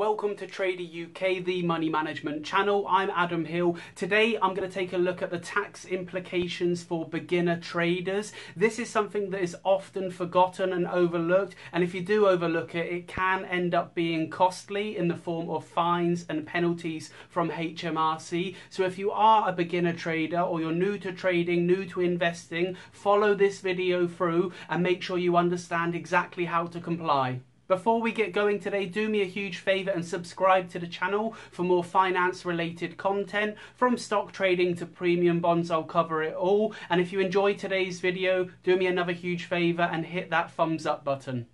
Welcome to Trader UK, the money management channel. I'm Adam Hill. Today I'm going to take a look at the tax implications for beginner traders. This is something that is often forgotten and overlooked, and if you do overlook it, it can end up being costly in the form of fines and penalties from HMRC. So if you are a beginner trader or you're new to trading, new to investing, follow this video through and make sure you understand exactly how to comply. Before we get going today, do me a huge favour and subscribe to the channel for more finance related content. From stock trading to premium bonds, I'll cover it all. And if you enjoyed today's video, do me another huge favour and hit that thumbs up button.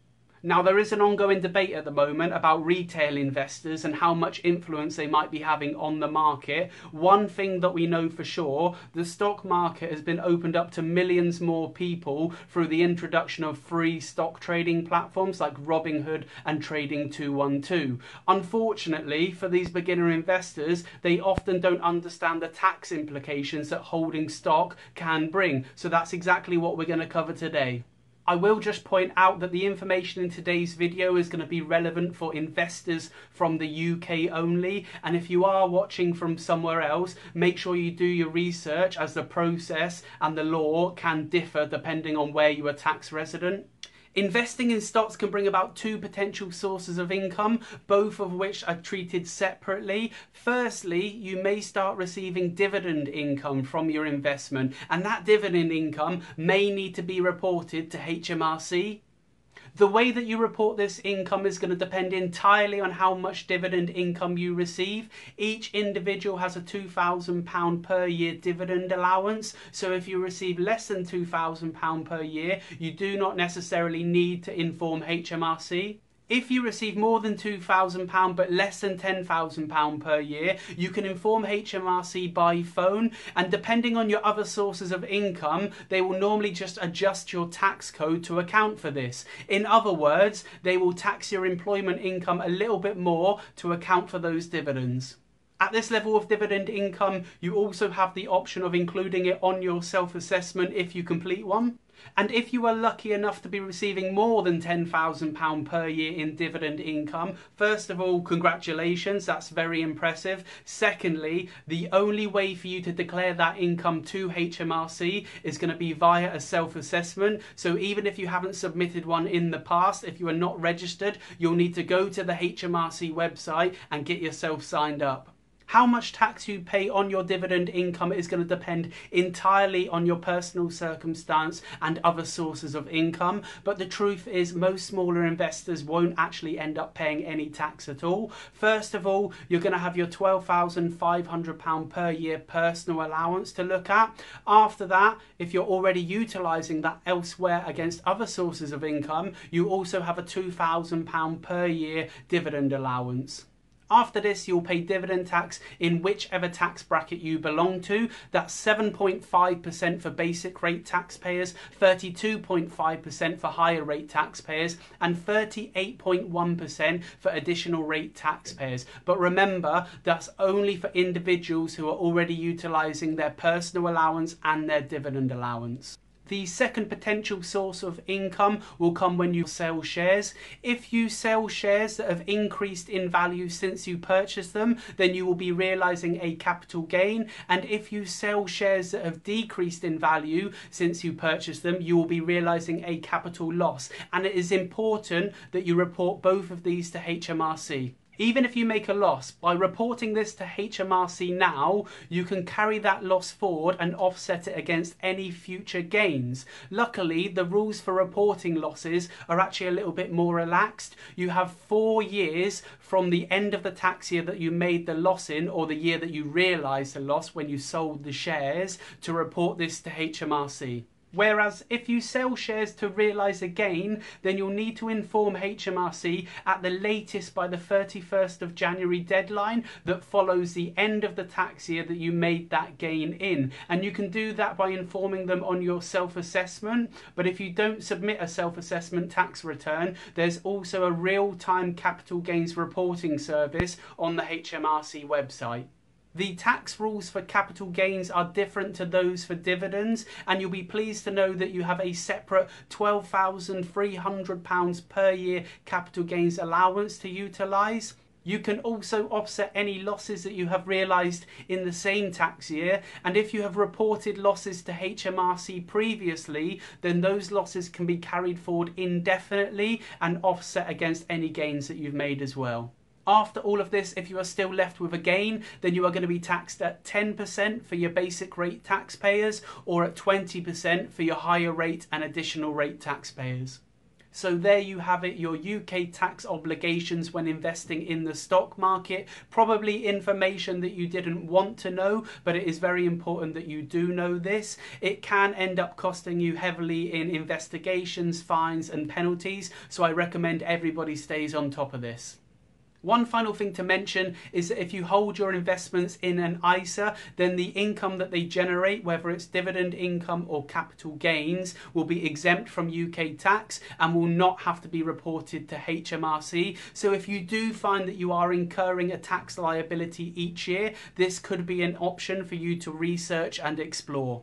Now, there is an ongoing debate at the moment about retail investors and how much influence they might be having on the market. One thing that we know for sure, the stock market has been opened up to millions more people through the introduction of free stock trading platforms like Robinhood and Trading 212. Unfortunately, for these beginner investors, they often don't understand the tax implications that holding stock can bring. So that's exactly what we're going to cover today. I will just point out that the information in today's video is going to be relevant for investors from the UK only, and if you are watching from somewhere else, make sure you do your research, as the process and the law can differ depending on where you are tax resident. Investing in stocks can bring about two potential sources of income, both of which are treated separately. Firstly, you may start receiving dividend income from your investment, and that dividend income may need to be reported to HMRC. The way that you report this income is going to depend entirely on how much dividend income you receive. Each individual has a £2,000 per year dividend allowance. So if you receive less than £2,000 per year, you do not necessarily need to inform HMRC. If you receive more than £2,000 but less than £10,000 per year, you can inform HMRC by phone, and depending on your other sources of income, they will normally just adjust your tax code to account for this. In other words, they will tax your employment income a little bit more to account for those dividends. At this level of dividend income, you also have the option of including it on your self-assessment if you complete one. And if you are lucky enough to be receiving more than £10,000 per year in dividend income, first of all, congratulations, that's very impressive. Secondly, the only way for you to declare that income to HMRC is going to be via a self-assessment. So even if you haven't submitted one in the past, if you are not registered, you'll need to go to the HMRC website and get yourself signed up. How much tax you pay on your dividend income is going to depend entirely on your personal circumstance and other sources of income. But the truth is, most smaller investors won't actually end up paying any tax at all. First of all, you're going to have your £12,500 per year personal allowance to look at. After that, if you're already utilising that elsewhere against other sources of income, you also have a £2,000 per year dividend allowance. After this, you'll pay dividend tax in whichever tax bracket you belong to. That's 7.5% for basic rate taxpayers, 32.5% for higher rate taxpayers, and 38.1% for additional rate taxpayers. But remember, that's only for individuals who are already utilising their personal allowance and their dividend allowance. The second potential source of income will come when you sell shares. If you sell shares that have increased in value since you purchased them, then you will be realising a capital gain. And if you sell shares that have decreased in value since you purchased them, you will be realising a capital loss. And it is important that you report both of these to HMRC. Even if you make a loss, by reporting this to HMRC now, you can carry that loss forward and offset it against any future gains. Luckily, the rules for reporting losses are actually a little bit more relaxed. You have 4 years from the end of the tax year that you made the loss in, or the year that you realised the loss when you sold the shares, to report this to HMRC. Whereas if you sell shares to realise a gain, then you'll need to inform HMRC at the latest by the 31st of January deadline that follows the end of the tax year that you made that gain in. And you can do that by informing them on your self-assessment. But if you don't submit a self-assessment tax return, there's also a real-time capital gains reporting service on the HMRC website. The tax rules for capital gains are different to those for dividends, and you'll be pleased to know that you have a separate £12,300 per year capital gains allowance to utilise. You can also offset any losses that you have realised in the same tax year, and if you have reported losses to HMRC previously, then those losses can be carried forward indefinitely and offset against any gains that you've made as well. After all of this, if you are still left with a gain, then you are going to be taxed at 10% for your basic rate taxpayers or at 20% for your higher rate and additional rate taxpayers. So there you have it, your UK tax obligations when investing in the stock market. Probably information that you didn't want to know, but it is very important that you do know this. It can end up costing you heavily in investigations, fines and penalties, so I recommend everybody stays on top of this. One final thing to mention is that if you hold your investments in an ISA, then the income that they generate, whether it's dividend income or capital gains, will be exempt from UK tax and will not have to be reported to HMRC. So if you do find that you are incurring a tax liability each year, this could be an option for you to research and explore.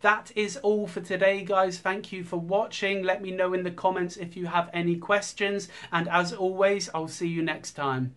That is all for today, guys. Thank you for watching. Let me know in the comments if you have any questions, and as always, I'll see you next time.